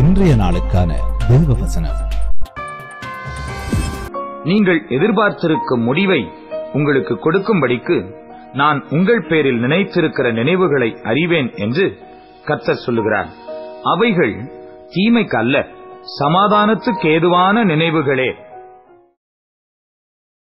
இன்றைய நாளுக்கான தேவ வசனம். நீங்கள் எதிர்பார்த்திருக்கும் முடிவை உங்களுக்கு கொடுக்கும்படிக்கு நான் உங்கள் பேரில் நினைத்திருக்கிற நினைவுகளை அறிவேன் என்று கர்த்தர் சொல்லுகிறார். அவைகள் தீமைக்கு அல்ல, சமாதானத்துக்கு ஏதுவான நினைவுகளே